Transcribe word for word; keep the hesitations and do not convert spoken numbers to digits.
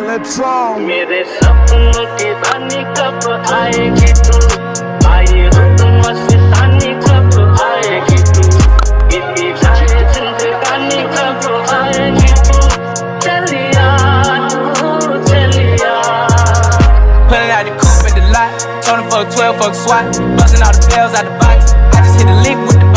ballad song. मेरे सपनों की रानी कब आएगी तू, आए हुआ से रानी कब आएगी तू, इतनी जाए जिंदगानी कब आएगी तू, चलिया तू चलिया. Pulling out the coupe in the lot, turning for a twelve fuck swat, busting all the bells out the box. I just hit a lick with the